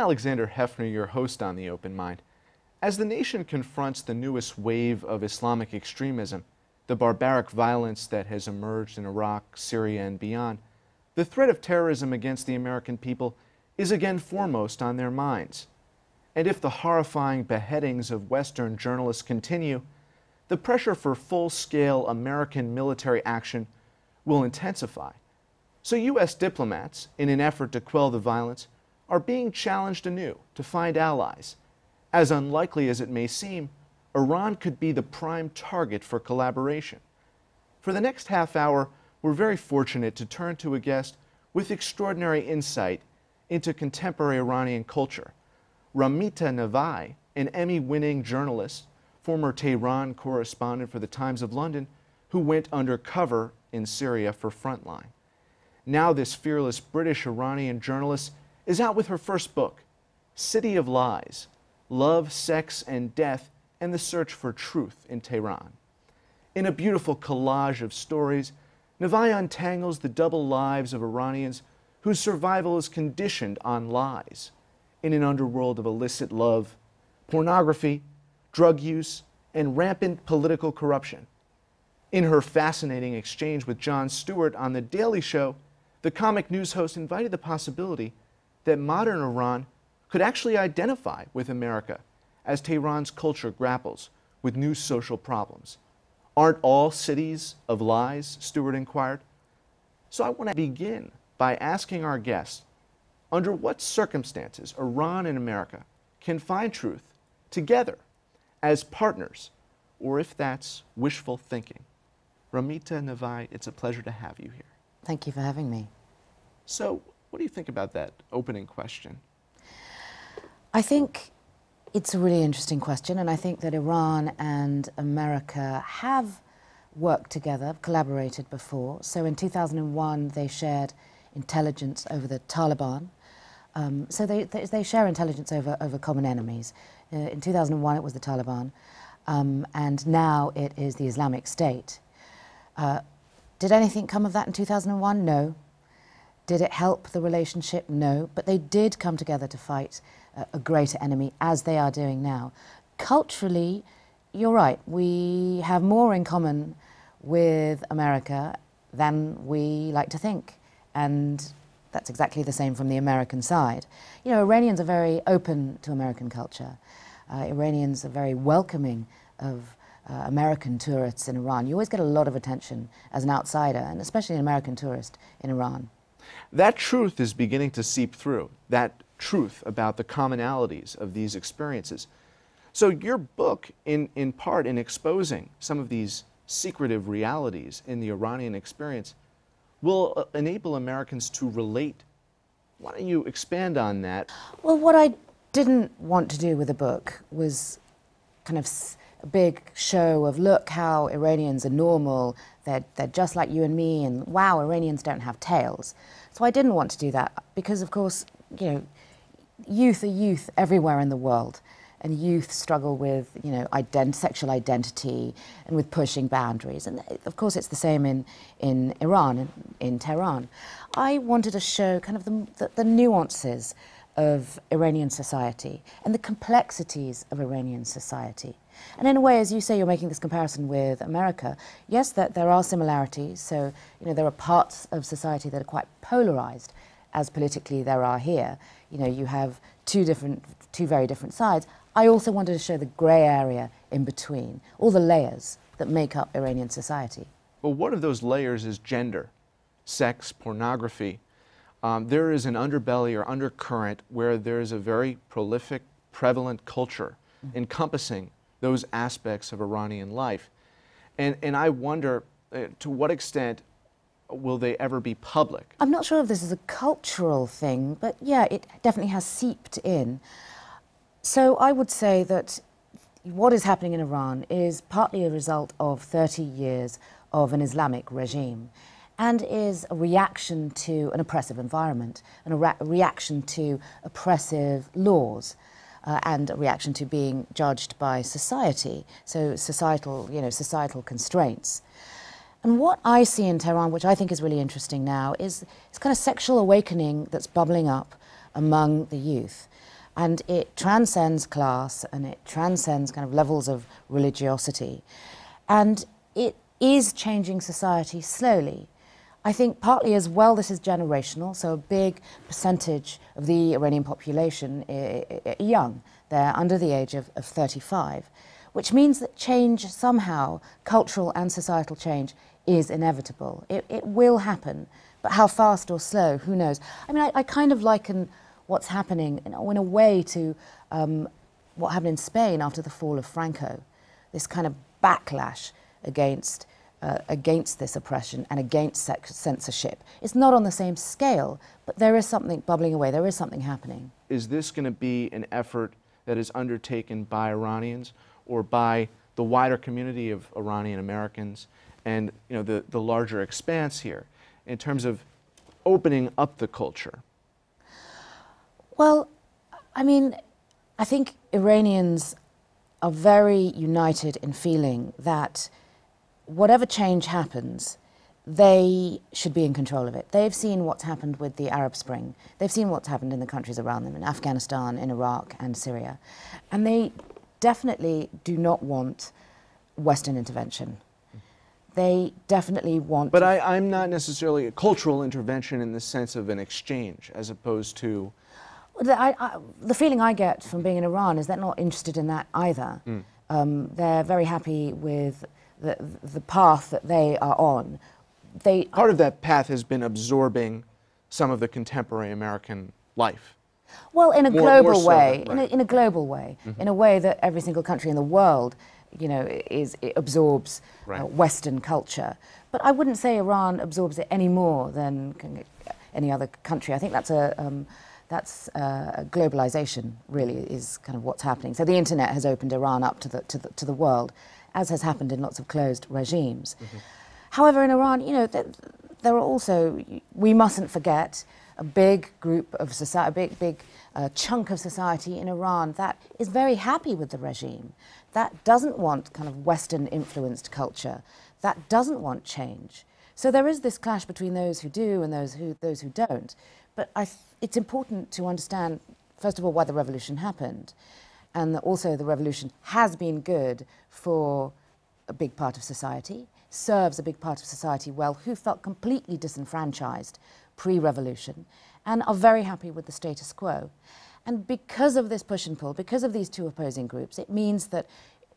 Alexander Heffner, your host on The Open Mind. As the nation confronts the newest wave of Islamic extremism, the barbaric violence that has emerged in Iraq, Syria, and beyond, the threat of terrorism against the American people is again foremost on their minds. And if the horrifying beheadings of Western journalists continue, the pressure for full-scale American military action will intensify. So U.S. diplomats, in an effort to quell the violence, are being challenged anew to find allies. As unlikely as it may seem, Iran could be the prime target for collaboration. For the next half hour, we're very fortunate to turn to a guest with extraordinary insight into contemporary Iranian culture. Ramita Navai, an Emmy-winning journalist, former Tehran correspondent for the Times of London, who went undercover in Syria for Frontline. Now this fearless British-Iranian journalist is out with her first book, City of Lies: Love, Sex, and Death, and the Search for Truth in Tehran. In a beautiful collage of stories, Navai untangles the double lives of Iranians whose survival is conditioned on lies, in an underworld of illicit love, pornography, drug use, and rampant political corruption. In her fascinating exchange with Jon Stewart on The Daily Show, the comic news host invited the possibility that modern Iran could actually identify with America as Tehran's culture grapples with new social problems. Aren't all cities of lies? Stewart inquired. So I want to begin by asking our guest under what circumstances Iran and America can find truth together as partners, or if that's wishful thinking. Ramita Navai, it's a pleasure to have you here. Thank you for having me. So what do you think about that opening question? I think it's a really interesting question, and I think that Iran and America have worked together, collaborated before. So in 2001, they shared intelligence over the Taliban. So they share intelligence over common enemies. In 2001, it was the Taliban, and now it is the Islamic State. Did anything come of that in 2001? No. Did it help the relationship? No. But they did come together to fight a greater enemy, as they are doing now. Culturally, you're right, we have more in common with America than we like to think. And that's exactly the same from the American side. You know, Iranians are very open to American culture. Iranians are very welcoming of American tourists in Iran. You always get a lot of attention as an outsider, and especially an American tourist in Iran. That truth is beginning to seep through, that truth about the commonalities of these experiences. So your book, in part, in exposing some of these secretive realities in the Iranian experience, will enable Americans to relate. Why don't you expand on that? Well, what I didn't want to do with the book was kind of a big show of, look how Iranians are normal, they're just like you and me, and wow, Iranians don't have tails. So I didn't want to do that because, of course, you know, youth are youth everywhere in the world, and youth struggle with, you know, sexual identity and with pushing boundaries. And of course it's the same in Iran, in Tehran. I wanted to show kind of the nuances of Iranian society and the complexities of Iranian society. And in a way, as you say, you're making this comparison with America. Yes, that there are similarities. So, you know, there are parts of society that are quite polarized, as politically there are here. You know, you have two very different sides. I also wanted to show the grey area in between, all the layers that make up Iranian society. Well, one of those layers is gender, sex, pornography. There is an underbelly or undercurrent where there is a very prolific, prevalent culture encompassing those aspects of Iranian life. And I wonder to what extent will they ever be public? I'm not sure if this is a cultural thing, but yeah, it definitely has seeped in. So I would say that what is happening in Iran is partly a result of 30 years of an Islamic regime, and is a reaction to an oppressive environment, and a reaction to oppressive laws, and a reaction to being judged by society, so societal constraints. And what I see in Tehran, which I think is really interesting now, is this kind of sexual awakening that's bubbling up among the youth. and it transcends class and it transcends kind of levels of religiosity, and it is changing society slowly. I think partly as well this is generational, so a big percentage of the Iranian population are young. They're under the age of 35, which means that change somehow, cultural and societal change, is inevitable. It will happen, but how fast or slow, who knows? I mean, I kind of liken what's happening in a way to what happened in Spain after the fall of Franco, this kind of backlash against this oppression and against censorship. It's not on the same scale, but there is something bubbling away, there is something happening. Is this going to be an effort that is undertaken by Iranians or by the wider community of Iranian Americans and, you know, the larger expanse here in terms of opening up the culture? Well, I mean, I think Iranians are very united in feeling that whatever change happens, they should be in control of it. They've seen what's happened with the Arab Spring. They've seen what's happened in the countries around them, in Afghanistan, in Iraq, and Syria. And they definitely do not want Western intervention. They definitely want... But I'm not necessarily a cultural intervention in the sense of an exchange, as opposed to... The feeling I get from being in Iran is they're not interested in that either. Mm. They're very happy with the path that they are on. Part of that path has been absorbing some of the contemporary American life. Well, in a global way, in a global way, in a way that every single country in the world, you know, it absorbs Western culture. But I wouldn't say Iran absorbs it any more than any other country. I think that's globalization, really, is kind of what's happening. So the internet has opened Iran up to the world, as has happened in lots of closed regimes. Mm-hmm. However, in Iran, you know, there are also, we mustn't forget, a big group of society, a big chunk of society in Iran that is very happy with the regime, that doesn't want kind of Western-influenced culture, that doesn't want change. So there is this clash between those who do and those who don't. But it's important to understand, first of all, why the revolution happened, and that also the revolution has been good for a big part of society, serves a big part of society well, who felt completely disenfranchised pre-revolution and are very happy with the status quo. And because of this push and pull, because of these two opposing groups, it means that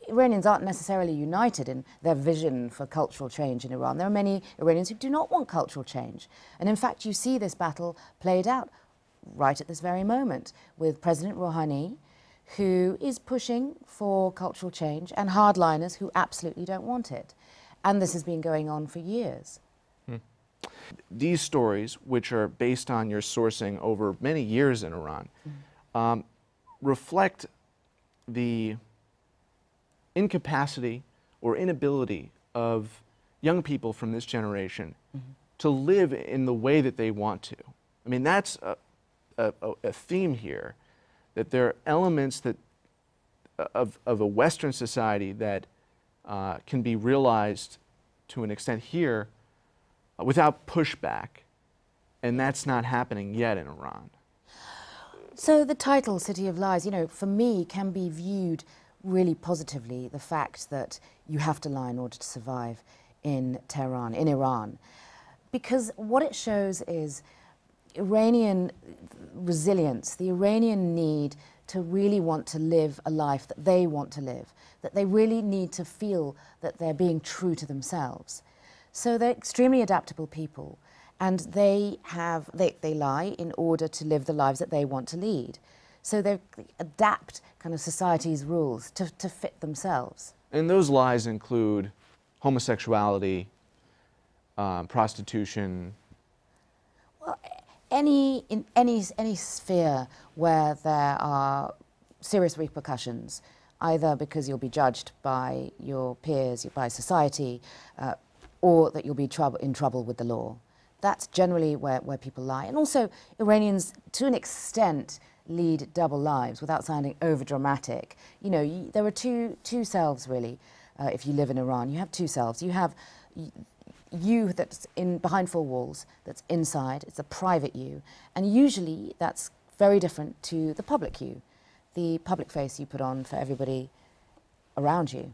Iranians aren't necessarily united in their vision for cultural change in Iran. There are many Iranians who do not want cultural change. And in fact, you see this battle played out right at this very moment with President Rouhani, who is pushing for cultural change, and hardliners who absolutely don't want it. And this has been going on for years. Hmm. These stories, which are based on your sourcing over many years in Iran, reflect the incapacity or inability of young people from this generation to live in the way that they want to. I mean, that's a theme here, that there are elements that of a Western society that can be realized to an extent here without pushback, and that's not happening yet in Iran. So the title, City of Lies, you know, for me can be viewed really positively, the fact that you have to lie in order to survive in Tehran, in Iran, because what it shows is Iranian resilience, the Iranian need to really want to live a life that they want to live, that they really need to feel that they're being true to themselves. So they're extremely adaptable people, and they lie in order to live the lives that they want to lead. So they adapt kind of society's rules to fit themselves. And those lies include homosexuality, prostitution. Well, in any sphere where there are serious repercussions, either because you'll be judged by your peers, by society, or that you'll be in trouble with the law. That's generally where people lie. And also, Iranians, to an extent, lead double lives without sounding overdramatic. You know, there are two selves, really, if you live in Iran. You have two selves. You have... you that's in behind four walls, that's inside, it's a private you, and usually that's very different to the public you, the public face you put on for everybody around you.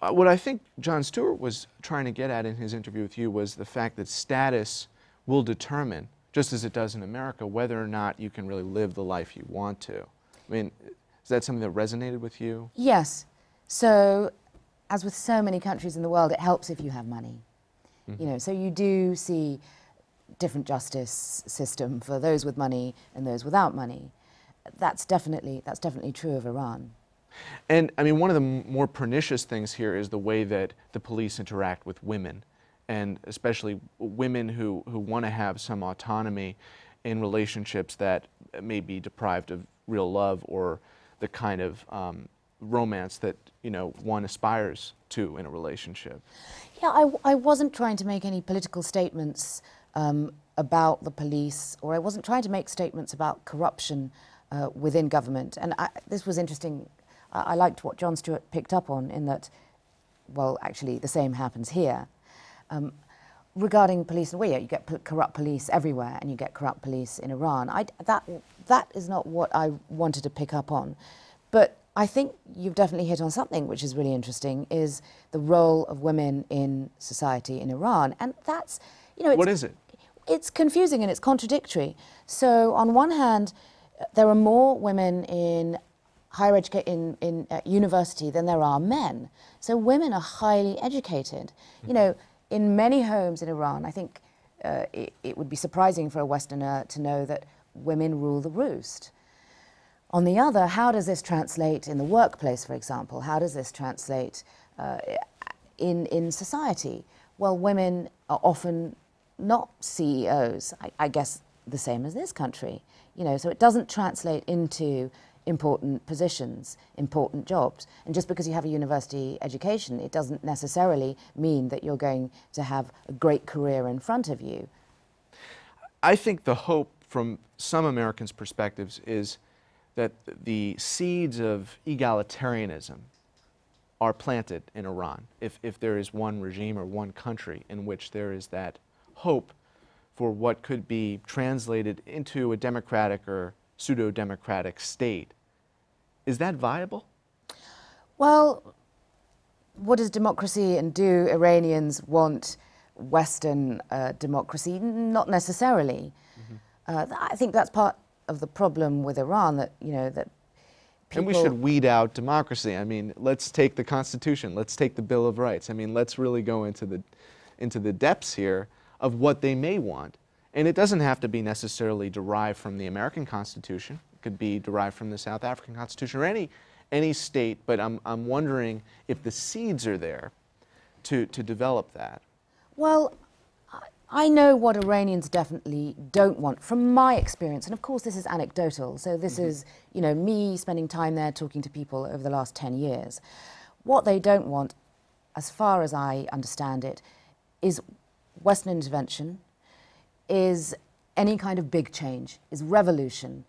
What I think Jon Stewart was trying to get at in his interview with you was the fact that status will determine, just as it does in America, whether or not you can really live the life you want to. I mean, is that something that resonated with you? Yes. So, as with so many countries in the world, it helps if you have money. Mm-hmm. You know, so you do see different justice system for those with money and those without money. That's definitely true of Iran. And, I mean, one of the more pernicious things here is the way that the police interact with women, and especially women who want to have some autonomy in relationships that may be deprived of real love or the kind of romance that, you know, one aspires to in a relationship. Yeah, I wasn't trying to make any political statements about the police, or I wasn't trying to make statements about corruption within government. And this was interesting. I liked what Jon Stewart picked up on, in that, well, actually the same happens here. Regarding police, well, yeah, you get corrupt police everywhere, and you get corrupt police in Iran. That is not what I wanted to pick up on. But I think you've definitely hit on something which is really interesting, is the role of women in society in Iran. And that's, you know... What is it? It's confusing and it's contradictory. So on one hand, there are more women in higher education, in university, than there are men. So women are highly educated. You know, in many homes in Iran, I think it would be surprising for a Westerner to know that women rule the roost. On the other, how does this translate in the workplace, for example? How does this translate in society? Well, women are often not CEOs, I guess the same as this country. You know, so it doesn't translate into important positions, important jobs. And just because you have a university education, it doesn't necessarily mean that you're going to have a great career in front of you. I think the hope from some Americans' perspectives is that the seeds of egalitarianism are planted in Iran, if there is one regime or one country in which there is that hope for what could be translated into a democratic or pseudo-democratic state. Is that viable? Well, what does democracy, and do Iranians want Western democracy? Not necessarily. Mm-hmm. I think that's part of the problem with Iran, that, you know, that people... And we should weed out democracy. I mean, let's take the Constitution, let's take the Bill of Rights. I mean, let's really go into the depths here of what they may want. And it doesn't have to be necessarily derived from the American Constitution. It could be derived from the South African Constitution or any state, but I'm wondering if the seeds are there to develop that. Well, I know what Iranians definitely don't want from my experience, and of course this is anecdotal, so this is, you know, me spending time there talking to people over the last 10 years. What they don't want, as far as I understand it, is Western intervention, is any kind of big change, is revolution,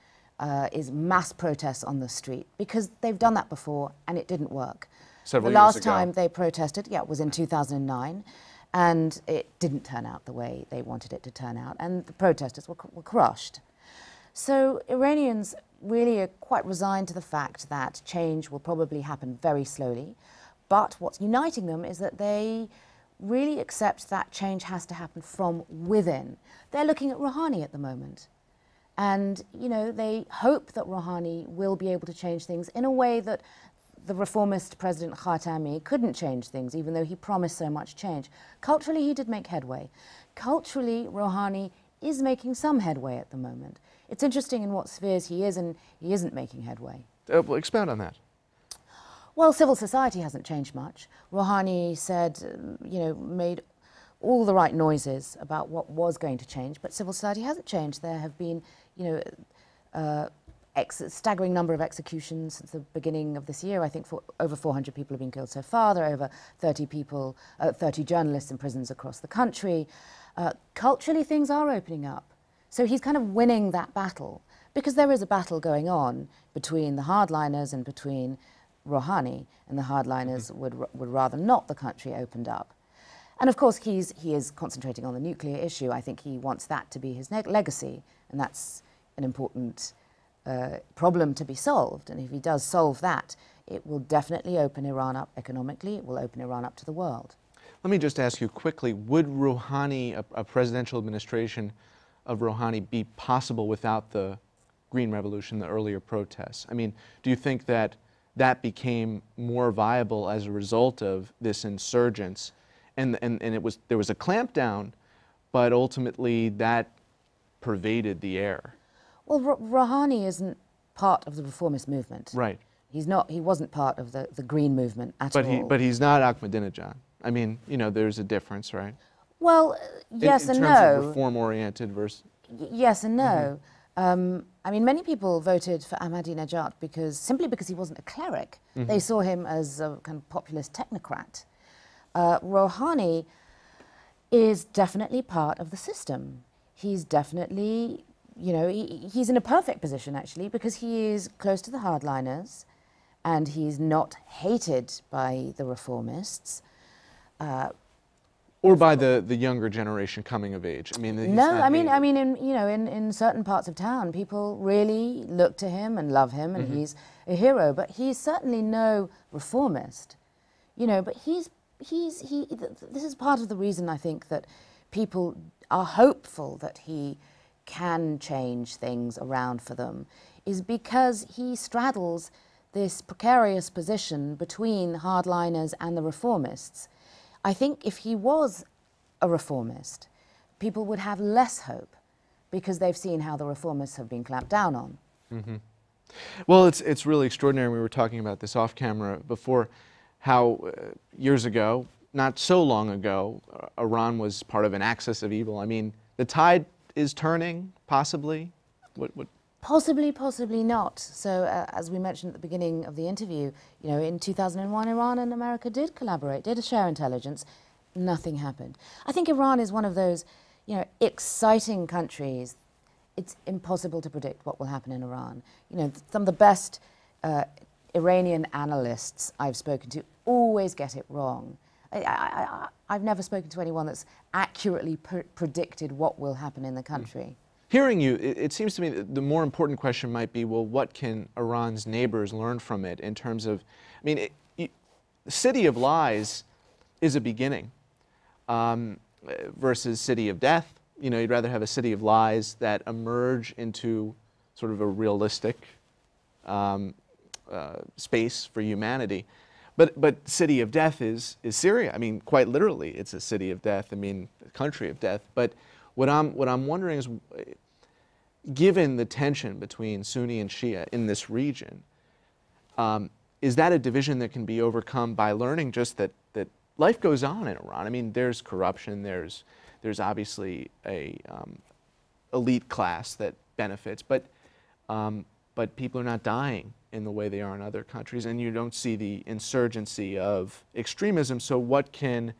is mass protests on the street, because they've done that before and it didn't work. Several years ago. The last time they protested, yeah, it was in 2009, and it didn't turn out the way they wanted it to turn out, and the protesters were crushed. So Iranians really are quite resigned to the fact that change will probably happen very slowly, but what's uniting them is that they really accept that change has to happen from within. They're looking at Rouhani at the moment. And, you know, they hope that Rouhani will be able to change things in a way that the reformist President Khatami couldn't change things, even though he promised so much change. Culturally, he did make headway. Culturally, Rouhani is making some headway at the moment. It's interesting in what spheres he is and he isn't making headway. Well, expound on that. Well, civil society hasn't changed much. Rouhani said, you know, made all the right noises about what was going to change, but civil society hasn't changed. There have been, you know, a staggering number of executions since the beginning of this year. I think over 400 people have been killed so far. There are over 30 journalists in prisons across the country. Culturally, things are opening up. So he's kind of winning that battle, because there is a battle going on between the hardliners and between Rouhani, and the hardliners would rather not the country opened up. And of course he is concentrating on the nuclear issue. I think he wants that to be his legacy, and that's an important problem to be solved. And if he does solve that, it will definitely open Iran up economically. It will open Iran up to the world. Let me just ask you quickly, would Rouhani, a presidential administration of Rouhani, be possible without the Green Revolution, the earlier protests? I mean, do you think that that became more viable as a result of this insurgence? And it was, there was a clampdown, but ultimately that pervaded the air. Well, Rouhani isn't part of the reformist movement. Right. He's not, he wasn't part of the Green movement at all. But he's not Ahmadinejad. I mean, you know, there's a difference, right? Well, yes and no. In terms of reform-oriented versus... Yes and no. Mm-hmm. I mean, many people voted for Ahmadinejad simply because he wasn't a cleric. Mm-hmm. They saw him as a kind of populist technocrat. Rouhani is definitely part of the system. He's definitely, you know, he's in a perfect position, actually, because he is close to the hardliners and he's not hated by the reformists. Or by the younger generation coming of age. I mean, in certain parts of town, people really look to him and love him, and mm-hmm. he's a hero. But he's certainly no reformist, you know. But this is part of the reason I think that people are hopeful that he can change things around for them, is because he straddles this precarious position between hardliners and the reformists. I think if he was a reformist, people would have less hope because they've seen how the reformists have been clamped down on. Mm-hmm. Well, it's really extraordinary. We were talking about this off camera before, how years ago, not so long ago, Iran was part of an axis of evil. I mean, the tide is turning, possibly? What? Possibly, possibly not. So, as we mentioned at the beginning of the interview, you know, in 2001, Iran and America did collaborate, did share intelligence. Nothing happened. I think Iran is one of those, you know, exciting countries. It's impossible to predict what will happen in Iran. You know, some of the best Iranian analysts I've spoken to always get it wrong. I've never spoken to anyone that's accurately predicted what will happen in the country. Mm. Hearing you, it seems to me that the more important question might be, well, what can Iran's neighbors learn from it in terms of, I mean, the City of Lies is a beginning versus City of Death. You know, you'd rather have a City of Lies that emerge into sort of a realistic space for humanity. But City of Death is Syria. I mean, quite literally, it's a city of death. I mean, a country of death. But what I'm wondering is, given the tension between Sunni and Shia in this region, is that a division that can be overcome by learning just that life goes on in Iran? I mean, there's corruption, there's obviously a elite class that benefits, but people are not dying in the way they are in other countries, and you don't see the insurgency of extremism. So what can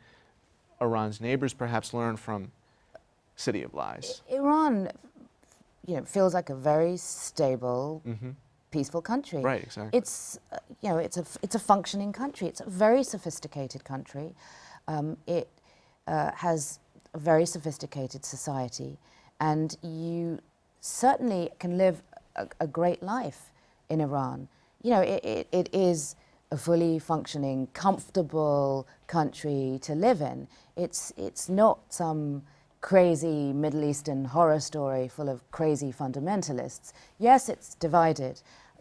Iran's neighbors perhaps learn from City of Lies? Iran, you know, feels like a very stable, mm-hmm. peaceful country. Right, exactly. It's, you know, it's a functioning country. It's a very sophisticated country. It has a very sophisticated society, and you certainly can live a great life in Iran. You know, it is a fully functioning, comfortable country to live in. It's not some crazy Middle Eastern horror story full of crazy fundamentalists. Yes, it's divided.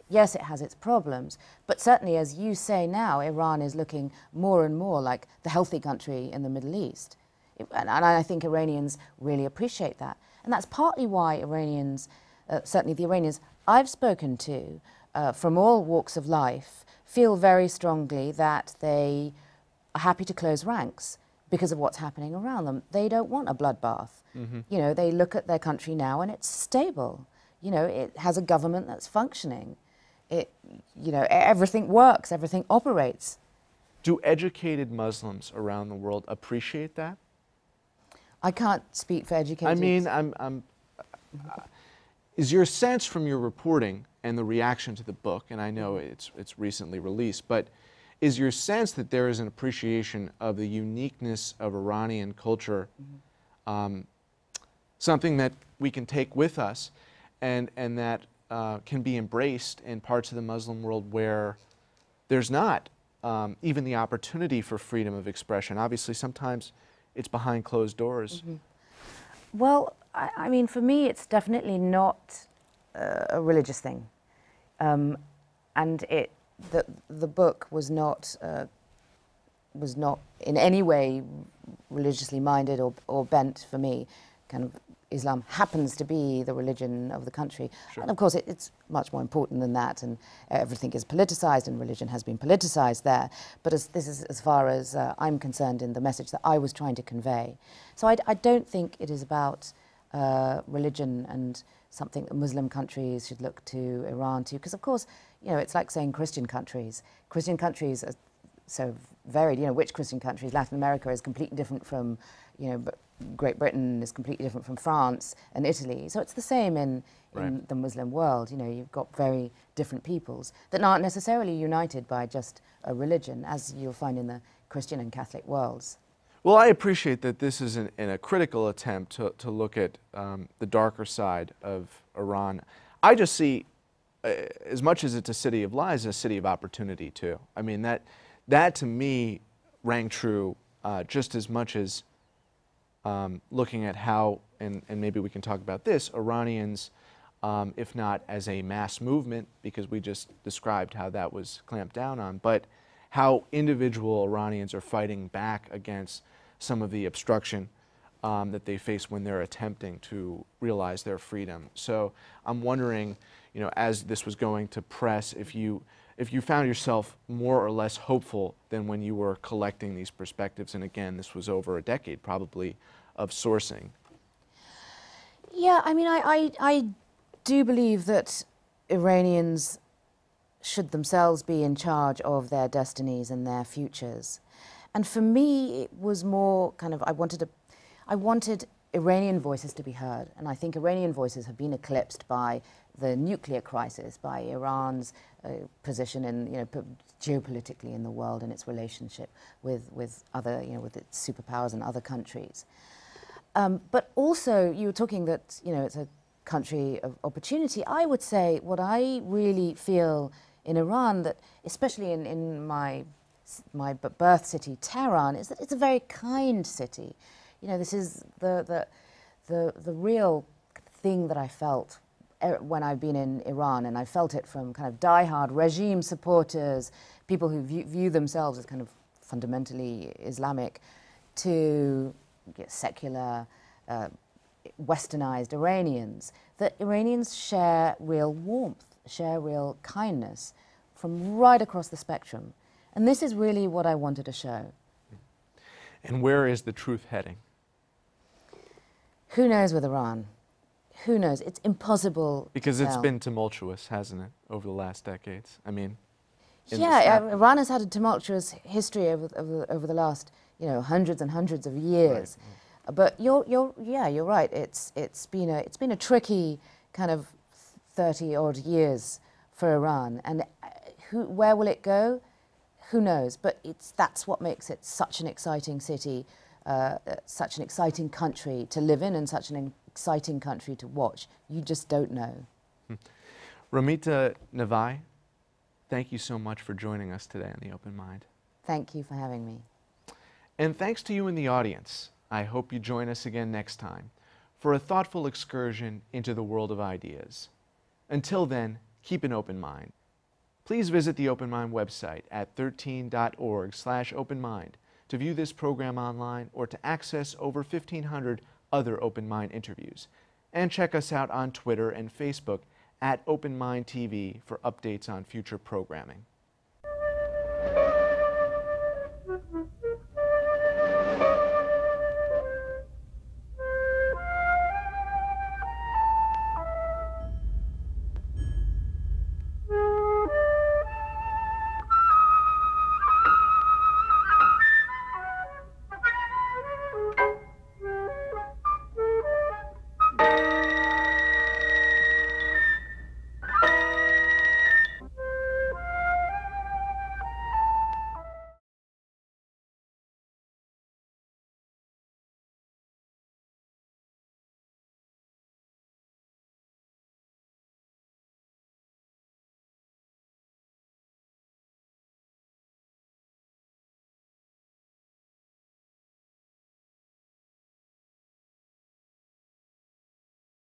Yes, it has its problems. But certainly, as you say now, Iran is looking more and more like the healthy country in the Middle East. And I think Iranians really appreciate that. And that's partly why Iranians, certainly the Iranians I've spoken to from all walks of life, feel very strongly that they are happy to close ranks because of what's happening around them. They don't want a bloodbath. Mm-hmm. You know, they look at their country now and it's stable. You know, it has a government that's functioning. It, you know, everything works, everything operates. Do educated Muslims around the world appreciate that? I can't speak for educated. I mean, is your sense from your reporting and the reaction to the book, and I know it's recently released, but is your sense that there is an appreciation of the uniqueness of Iranian culture, something that we can take with us, and that can be embraced in parts of the Muslim world where there's not even the opportunity for freedom of expression. Obviously, sometimes it's behind closed doors. Mm-hmm. Well, I mean, for me, it's definitely not a religious thing. And the book was not in any way religiously minded or bent for me. Kind of Islam happens to be the religion of the country. Sure. And of course, it's much more important than that, and everything is politicized, and religion has been politicized there. But this is as far as I'm concerned in the message that I was trying to convey. So I don't think it is about religion and something that Muslim countries should look to Iran to, because of course, you know, it's like saying Christian countries. Christian countries are so varied, you know, which Christian countries? Latin America is completely different from, you know, Great Britain is completely different from France and Italy. So it's the same in the Muslim world. You know, you've got very different peoples that aren't necessarily united by just a religion, as you'll find in the Christian and Catholic worlds. Well, I appreciate that this is in a critical attempt to look at the darker side of Iran. I just see, as much as it's a city of lies, a city of opportunity too. I mean, that to me rang true just as much as looking at how, and maybe we can talk about this, Iranians, if not as a mass movement, because we just described how that was clamped down on, but how individual Iranians are fighting back against some of the obstruction that they face when they're attempting to realize their freedom. So I'm wondering, you know, as this was going to press, if you found yourself more or less hopeful than when you were collecting these perspectives, and again, this was over a decade probably of sourcing. Yeah, I mean, I do believe that Iranians should themselves be in charge of their destinies and their futures. And for me, it was more kind of, I wanted Iranian voices to be heard, and I think Iranian voices have been eclipsed by the nuclear crisis, by Iran's position in, you know, geopolitically in the world and its relationship with other, you know, with its superpowers and other countries. But also, you were talking that, you know, it's a country of opportunity. I would say what I really feel in Iran, that especially in my birth city, Tehran, is that it's a very kind city. You know, this is the real thing that I felt when I've been in Iran, and I felt it from kind of diehard regime supporters, people who view themselves as kind of fundamentally Islamic, to secular, westernized Iranians, that Iranians share real warmth, share real kindness from right across the spectrum. And this is really what I wanted to show. And where is the truth heading? Who knows with Iran? Who knows? It's impossible. Because it's been tumultuous, hasn't it, over the last decades? I mean, yeah, Iran has had a tumultuous history over the last, you know, hundreds and hundreds of years. Right. But you're right. It's been a tricky kind of 30-odd years for Iran, and where will it go? Who knows? But that's what makes it such an exciting city, such an exciting country to live in, and such an exciting country to watch. You just don't know. Ramita Navai, thank you so much for joining us today on The Open Mind. Thank you for having me. And thanks to you in the audience. I hope you join us again next time for a thoughtful excursion into the world of ideas. Until then, keep an open mind. Please visit the Open Mind website at 13.org/openmind to view this program online or to access over 1,500 other Open Mind interviews. And check us out on Twitter and Facebook at Open Mind TV for updates on future programming.